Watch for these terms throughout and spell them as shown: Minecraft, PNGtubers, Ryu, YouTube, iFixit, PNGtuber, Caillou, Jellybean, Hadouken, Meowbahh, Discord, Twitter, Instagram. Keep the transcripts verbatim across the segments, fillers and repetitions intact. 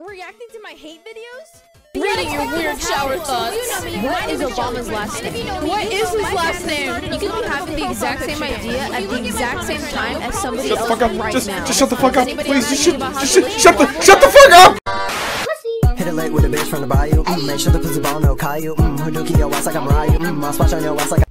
Reacting to my hate videos? What are your weird shower thoughts? What is Obama's last name? What is his last name? You could be having the exact same idea at the exact same time as somebody else right now. Just shut the fuck up, please. Just shut the shut the fuck up. Hit it late with a bitch from the bayou. Make sure the pussy ball no Caillou. Hadouken your ass like I'm Ryu. I'll splash on your ass like.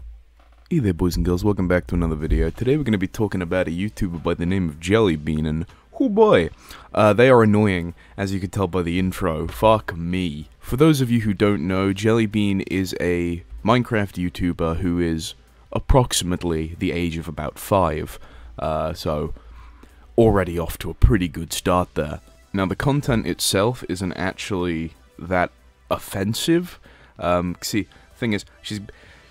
Hey there, boys and girls. Welcome back to another video. Today we're gonna be talking about a YouTuber by the name of Jellybean and. Oh boy, uh, they are annoying, as you can tell by the intro. Fuck me. For those of you who don't know, Jellybean is a Minecraft YouTuber who is approximately the age of about five, uh, so already off to a pretty good start there. Now, the content itself isn't actually that offensive. Um, see, thing is, she's...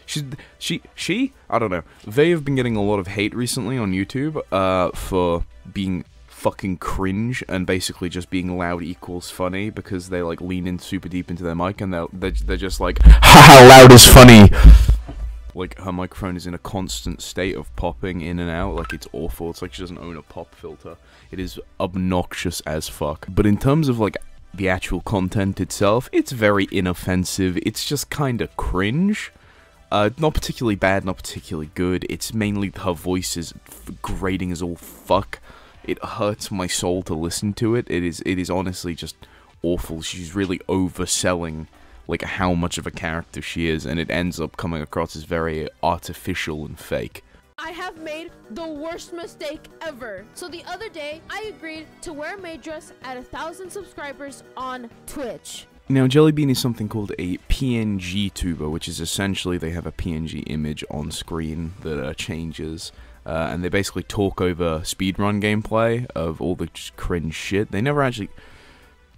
She's, she, she? I don't know. They have been getting a lot of hate recently on YouTube, uh, for being fucking cringe and basically just being loud equals funny, because they like lean in super deep into their mic and they're, they're, they're just like, haha, loud is funny! Like, her microphone is in a constant state of popping in and out, like, it's awful. It's like she doesn't own a pop filter. It is obnoxious as fuck. But in terms of, like, the actual content itself, it's very inoffensive. It's just kinda cringe. Uh, not particularly bad, not particularly good. It's mainly her voice is grating as all fuck. It hurts my soul to listen to it. It is it is honestly just awful. She's really overselling, like, how much of a character she is, and it ends up coming across as very artificial and fake. I have made the worst mistake ever. So the other day, I agreed to wear a maid dress at a thousand subscribers on Twitch. Now, Jellybean is something called a PNGtuber, which is essentially they have a P N G image on screen that uh, changes. Uh, and they basically talk over speedrun gameplay of all the cringe shit. They never actually...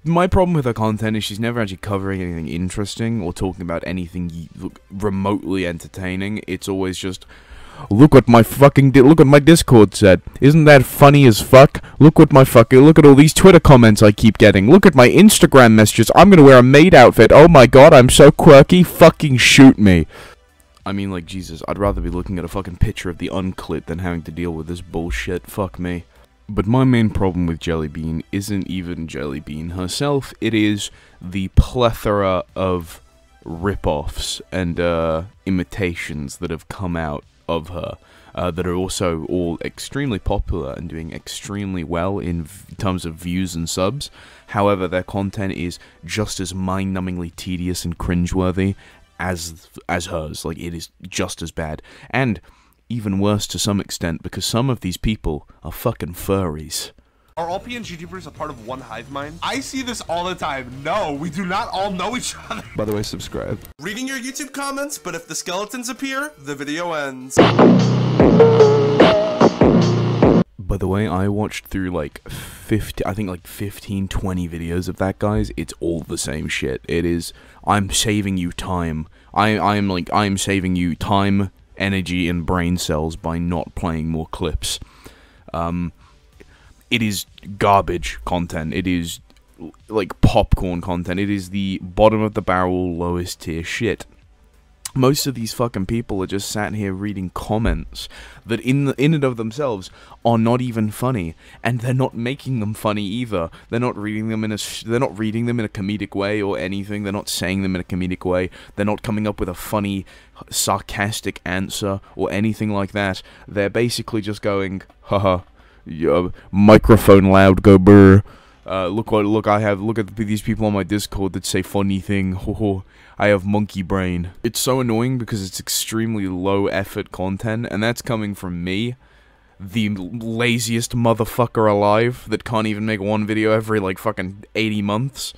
My problem with her content is she's never actually covering anything interesting or talking about anything remotely entertaining. It's always just, look what my fucking... Look what my Discord said. Isn't that funny as fuck? Look what my fucking... Look at all these Twitter comments I keep getting. Look at my Instagram messages. I'm gonna wear a maid outfit. Oh my god, I'm so quirky. Fucking shoot me. I mean, like, Jesus, I'd rather be looking at a fucking picture of the unclit than having to deal with this bullshit, fuck me. But my main problem with Jellybean isn't even Jellybean herself, it is the plethora of rip-offs and, uh, imitations that have come out of her, uh, that are also all extremely popular and doing extremely well in v terms of views and subs. However, their content is just as mind-numbingly tedious and cringeworthy as as hers. Like, it is just as bad, and even worse to some extent, because some of these people are fucking furries. Are all PNGtubers a part of one hive mind? I see this all the time. No, we do not all know each other. By the way, subscribe. Reading your YouTube comments, but if the skeletons appear, the video ends. By the way, I watched through like fifty, I think like fifteen, twenty videos of that, guys. It's all the same shit. It is, I'm saving you time. I, I'm like, I'm saving you time, energy, and brain cells by not playing more clips. Um, it is garbage content. It is like popcorn content. It is the bottom of the barrel, lowest tier shit. Most of these fucking people are just sat here reading comments that in the, in and of themselves are not even funny, and they're not making them funny either. They're not reading them in a they're not reading them in a comedic way or anything. They're not saying them in a comedic way. They're not coming up with a funny, sarcastic answer or anything like that. They're basically just going, haha, yeah, microphone loud, go brr. Uh, look what look I have look at these people on my Discord that say funny thing. Ho ho, I have monkey brain. It's so annoying because it's extremely low effort content, and that's coming from me, the laziest motherfucker alive that can't even make one video every like fucking eighty months.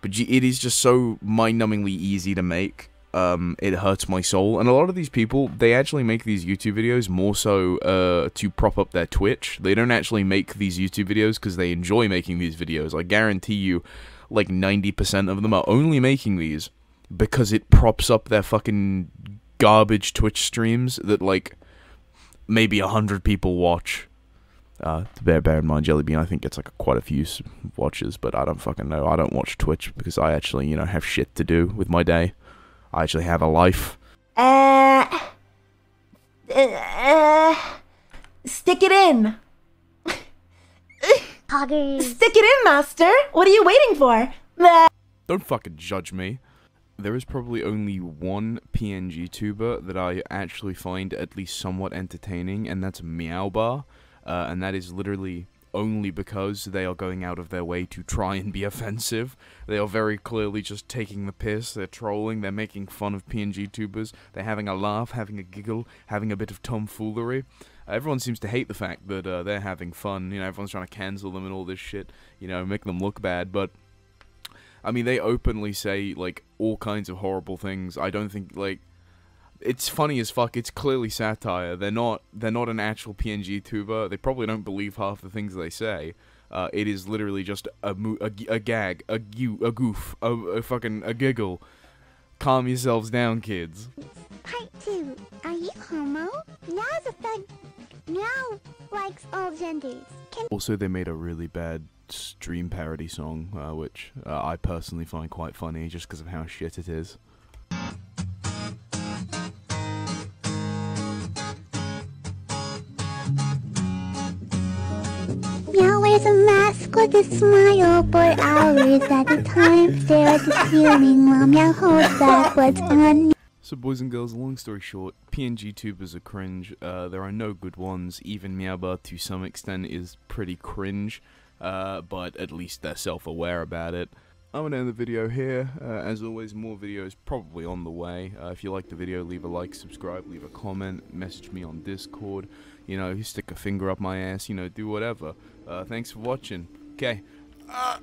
But it is just so mind-numbingly easy to make. Um, it hurts my soul, and a lot of these people, they actually make these YouTube videos more so, uh, to prop up their Twitch. They don't actually make these YouTube videos because they enjoy making these videos. I guarantee you, like, ninety percent of them are only making these because it props up their fucking garbage Twitch streams that, like, maybe a hundred people watch. Uh, to bear, bear in mind, Jellybean, I think it's like quite a few watches, but I don't fucking know. I don't watch Twitch because I actually, you know, have shit to do with my day. I actually have a life. Uh, uh, stick it in. vloggers. Stick it in, master. What are you waiting for? Don't fucking judge me. There is probably only one PNGtuber that I actually find at least somewhat entertaining, and that's Meowbahh. Uh, and that is literally only because they are going out of their way to try and be offensive. They are very clearly just taking the piss, they're trolling, they're making fun of PNGtubers, they're having a laugh, having a giggle, having a bit of tomfoolery. Uh, everyone seems to hate the fact that uh, they're having fun, you know, everyone's trying to cancel them and all this shit, you know, make them look bad, but... I mean, they openly say, like, all kinds of horrible things. I don't think, like... It's funny as fuck. It's clearly satire. They're not they're not an actual PNGtuber. They probably don't believe half the things they say. Uh, it is literally just a, mo a, a gag, a, goo a goof, a, a fucking a giggle. Calm yourselves down, kids. Part two. Are you homo? Now's a thug. Now likes all genders. Can also, they made a really bad stream parody song, uh, which uh, I personally find quite funny just because of how shit it is. Meow wears a mask with a smile for hours at a time. Stare at the ceiling while Meow holds back what's on. So boys and girls, long story short, PNGtubers are cringe. Uh, there are no good ones. Even Meowbahh, to some extent, is pretty cringe. Uh, but at least they're self-aware about it. I'm gonna end the video here. Uh, as always, more videos probably on the way. Uh, if you like the video, leave a like, subscribe, leave a comment, message me on Discord. You know, you stick a finger up my ass, you know, do whatever. Uh, thanks for watching. Okay. Uh